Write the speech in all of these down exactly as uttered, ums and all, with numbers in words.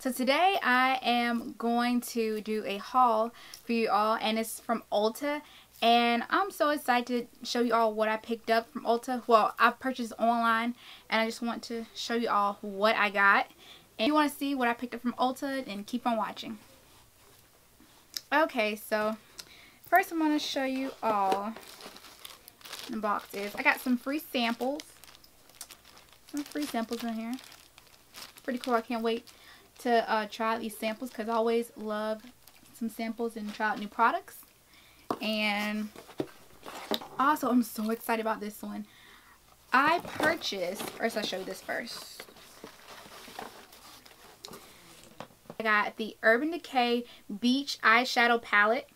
So today I am going to do a haul for you all, and it's from Ulta. And I'm so excited to show you all what I picked up from Ulta. Well, I purchased online, and I just want to show you all what I got. And if you want to see what I picked up from Ulta, then keep on watching. Okay, so first I'm going to show you all the boxes. I got some free samples. Some free samples in here. Pretty cool. I can't wait to uh, try these samples because I always love some samples and try out new products. And also, I'm so excited about this one. I purchased, first I'll show you this first. I got the Urban Decay Beach Eyeshadow Palette.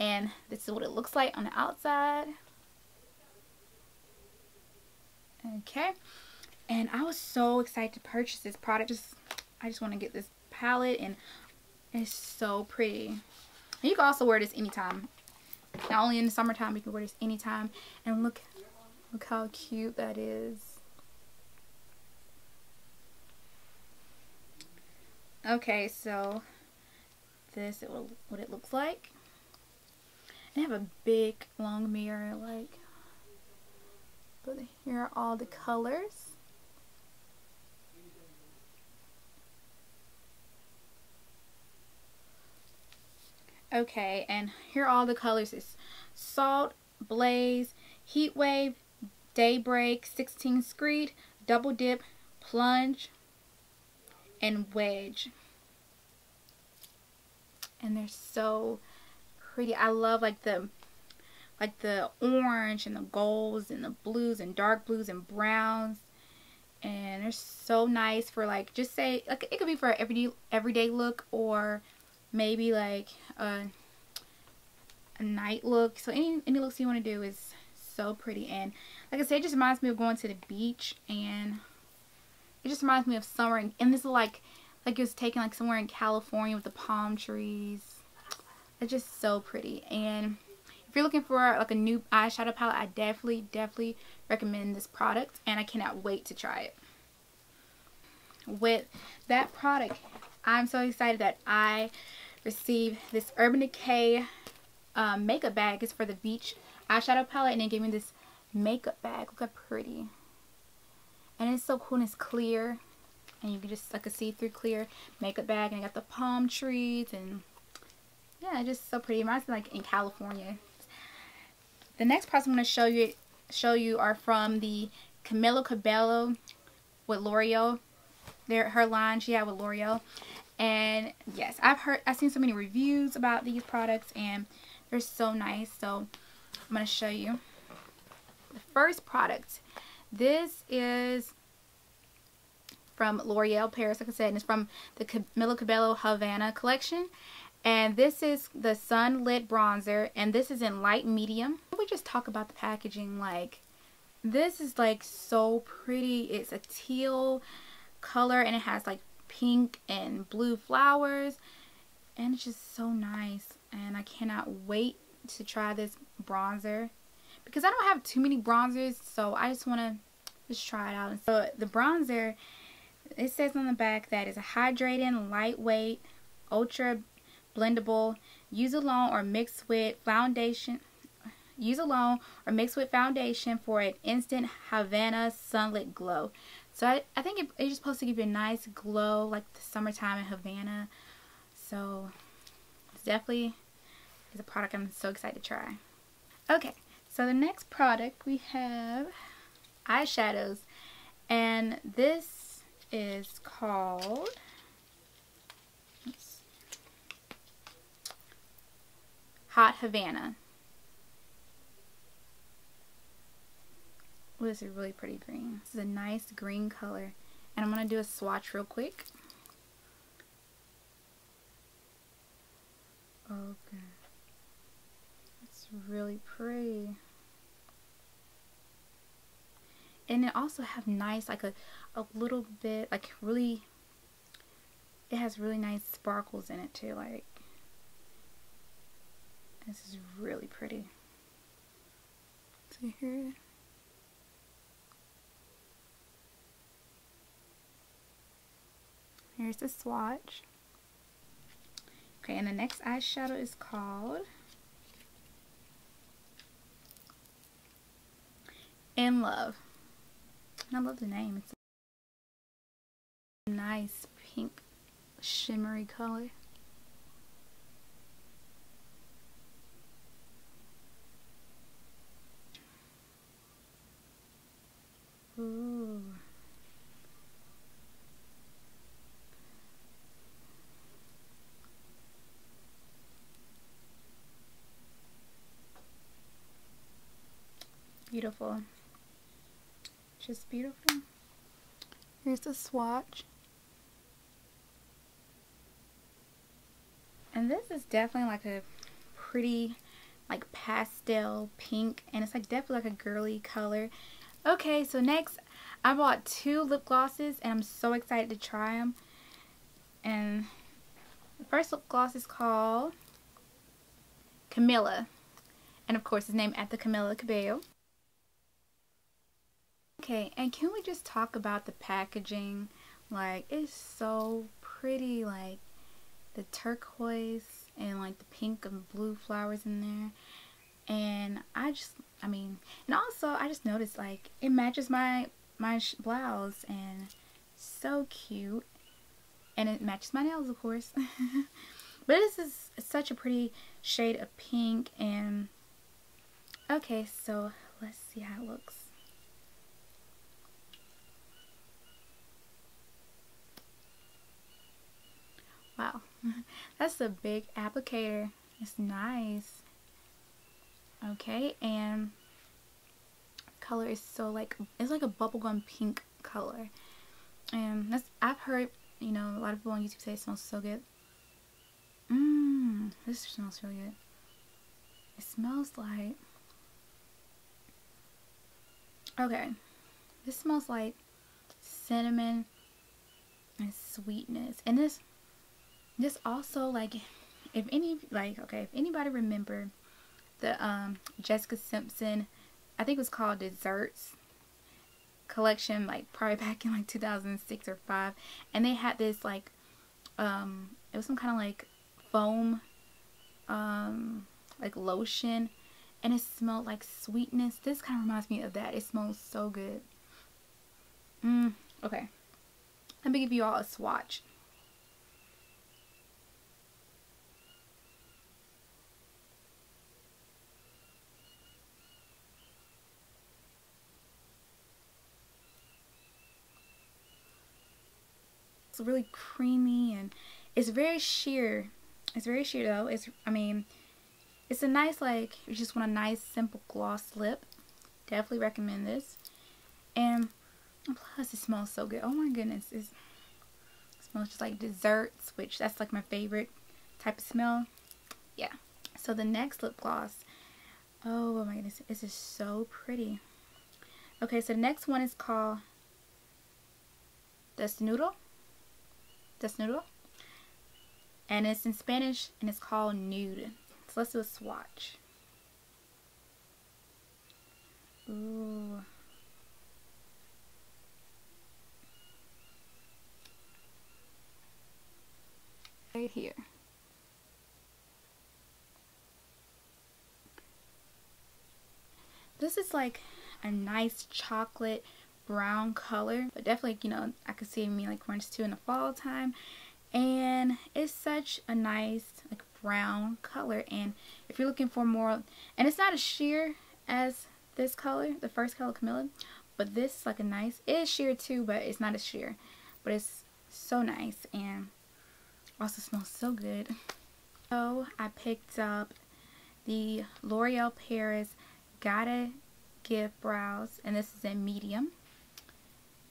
And this is what it looks like on the outside. Okay. And I was so excited to purchase this product. Just, I just want to get this palette, and it's so pretty. And you can also wear this anytime. Not only in the summertime, you can wear this anytime. And look, look how cute that is. Okay, so this is what it looks like. They have a big, long mirror, like, but here are all the colors. Okay, and here are all the colors. It's Salt, Blaze, Heat Wave, Daybreak, sixteen Screed, Double Dip, Plunge, and Wedge. And they're so pretty. I love like the like the orange and the golds and the blues and dark blues and browns. And they're so nice for like, just say, like it could be for an everyday everyday look, or maybe like a, a night look. So any any looks you want to do is so pretty. And like I said, it just reminds me of going to the beach, and it just reminds me of summer. And, and this is like like it was taken like somewhere in California with the palm trees. It's just so pretty. And if you're looking for like a new eyeshadow palette, I definitely definitely recommend this product, and I cannot wait to try it. With that product, I'm so excited that I received this Urban Decay um, makeup bag. It's for the beach eyeshadow palette, and they gave me this makeup bag. Look how pretty. And it's so cool, and it's clear, and you can just like a see-through clear makeup bag, and I got the palm trees, and yeah, just so pretty. It reminds me like in California. The next products I'm going to show you show you are from the Camila Cabello with L'Oreal. Their, her line she had with L'Oreal. And yes, I've heard, I've seen so many reviews about these products, and they're so nice. So I'm going to show you the first product. This is from L'Oreal Paris, like I said, and it's from the Camila Cabello Havana collection. And this is the Sunlit Bronzer, and this is in light medium. We just talk about the packaging. Like, this is like so pretty. It's a teal color, and it has like pink and blue flowers, and it's just so nice. And I cannot wait to try this bronzer because I don't have too many bronzers, so I just want to just try it out. And so the bronzer, it says on the back that it's a hydrating, lightweight, ultra blendable, use alone or mixed with foundation use alone or mixed with foundation for an instant Havana sunlit glow. So I, I think it, it's just supposed to give you a nice glow like the summertime in Havana. So it's definitely is a product I'm so excited to try. Okay, so the next product we have eyeshadows. And this is called, oops, Hot Havana. This is a really pretty green. This is a nice green color, and I'm going to do a swatch real quick. Okay, it's really pretty, and it also have nice like a a little bit like really. It has really nice sparkles in it too. Like, this is really pretty. See here. Here's the swatch. Okay, and the next eyeshadow is called In Love. I love the name. It's a nice pink shimmery color. Ooh. Beautiful. Just beautiful. Here's the swatch. And this is definitely like a pretty like pastel pink, and it's like definitely like a girly color. Okay, so next I bought two lip glosses and I'm so excited to try them. And the first lip gloss is called Camila, and of course it's named after Camila Cabello. Okay, and can we just talk about the packaging? Like, it's so pretty, like the turquoise and like the pink and blue flowers in there. And I just, I mean, and also I just noticed like it matches my my blouse, and so cute, and it matches my nails, of course. But this is such a pretty shade of pink. And okay, so let's see how it looks. Wow, that's a big applicator. It's nice. Okay, and color is so like, it's like a bubblegum pink color. And that's, I've heard, you know, a lot of people on YouTube say it smells so good. Mmm, this smells really good. It smells like, okay, this smells like cinnamon and sweetness. And this, this also like, if any, like, okay, if anybody remember the um, Jessica Simpson, I think it was called Desserts collection, like probably back in like two thousand six or five, and they had this like um it was some kind of like foam um like lotion, and it smelled like sweetness. This kind of reminds me of that. It smells so good. Mm, okay, let me give you all a swatch. It's really creamy, and it's very sheer. It's very sheer though. It's, I mean, it's a nice, like, you just want a nice simple gloss lip. Definitely recommend this. And plus it smells so good. Oh my goodness, it's, it smells just like desserts, which that's like my favorite type of smell. Yeah. So the next lip gloss, oh my goodness, this is so pretty. Okay, so the next one is called Desnudo. Desnudo, and it's in Spanish, and it's called Nude. So let's do a swatch. Ooh. Right here. This is like a nice chocolate brown color, but definitely, you know, I could see me like wearing this too in the fall time. And it's such a nice like brown color, and if you're looking for more, and it's not as sheer as this color, the first color Camila, but this is like a nice, it is sheer too, but it's not as sheer, but it's so nice, and also smells so good. So I picked up the L'Oréal Paris Gotta Give Brows, and this is in medium.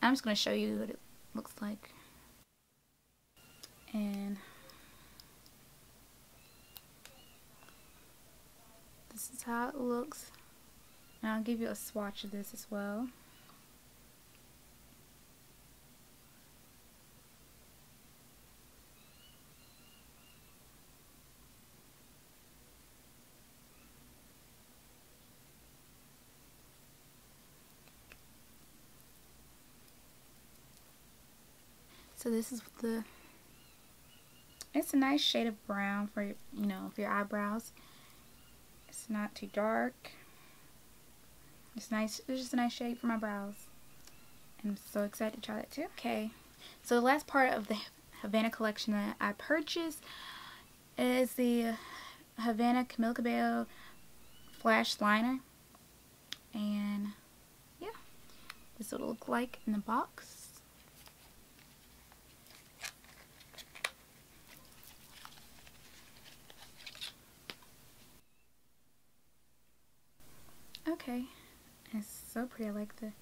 I'm just going to show you what it looks like. And this is how it looks. And I'll give you a swatch of this as well. So So this is the, it's a nice shade of brown for, you know, for your eyebrows. It's not too dark. It's nice. It's just a nice shade for my brows. I'm so excited to try that too. Okay, so the last part of the Havana collection that I purchased is the Havana Camila Cabello Flash Liner. And yeah, this is what it'll look like in the box. Okay, and it's so pretty. I like the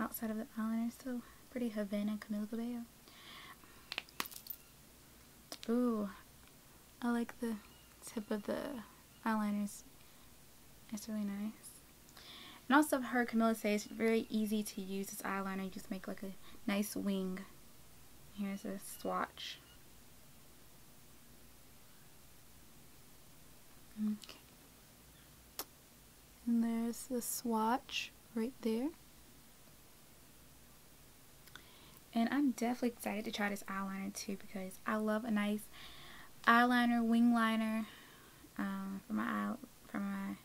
outside of the eyeliner. So pretty. Havana Camila Cabello. Ooh, I like the tip of the eyeliners. It's really nice. And also I've heard Camila say it's very easy to use this eyeliner. You just make like a nice wing. Here's a swatch. Okay. And there's the swatch right there. And I'm definitely excited to try this eyeliner too, because I love a nice eyeliner, wing liner um, for my eye, for my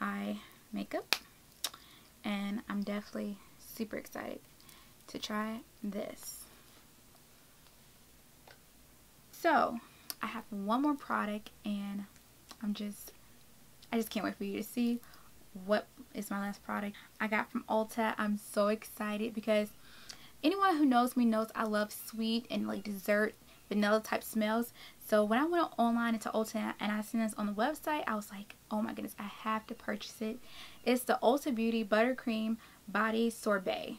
eye makeup. And I'm definitely super excited to try this. So I have one more product, and I'm just I just can't wait for you to see what is my last product I got from Ulta. I'm so excited because anyone who knows me knows I love sweet and like dessert, vanilla type smells. So when I went online into Ulta and I seen this on the website, I was like, oh my goodness, I have to purchase it. It's the Ulta Beauty Buttercream Body Sorbet.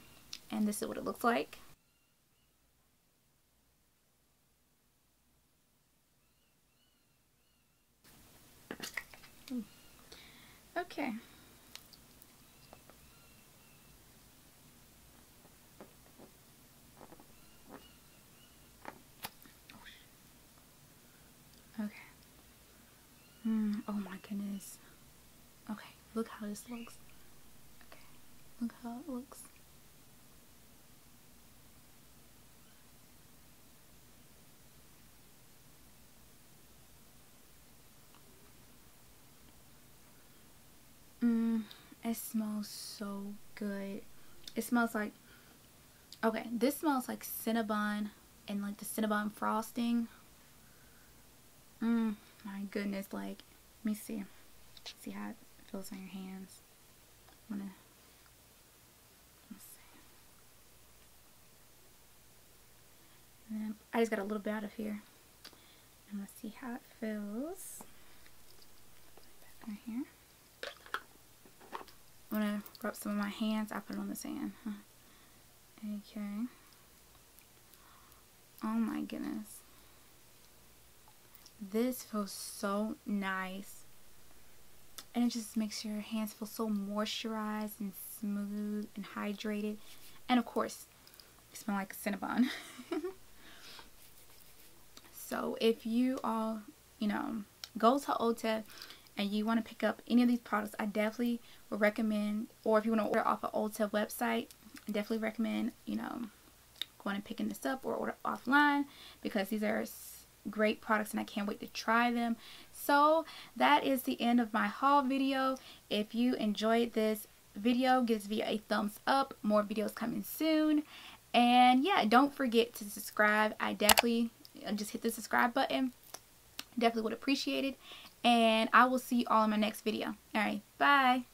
And this is what it looks like. Okay. Mm, oh my goodness. Okay, look how this looks. Okay, look how it looks. Mmm, it smells so good. It smells like, okay, this smells like Cinnabon and like the Cinnabon frosting. Mmm. My goodness, like, let me see. See how it feels on your hands. I'm gonna, let's see. And then I just got a little bit out of here. I'm gonna see how it feels. Back on here. I'm gonna rub some of my hands. I put it on this hand. Huh. Okay. Oh my goodness. This feels so nice, and it just makes your hands feel so moisturized and smooth and hydrated, and of course it smells like Cinnabon. So if you all, you know, go to Ulta and you want to pick up any of these products, I definitely would recommend, or if you want to order off an Ulta website, I definitely recommend, you know, going and picking this up or order offline, because these are great products and I can't wait to try them. So that is the end of my haul video. If you enjoyed this video, give this video a thumbs up. More videos coming soon, and yeah, don't forget to subscribe. I definitely just hit the subscribe button, definitely would appreciate it, and I will see you all in my next video. All right, bye.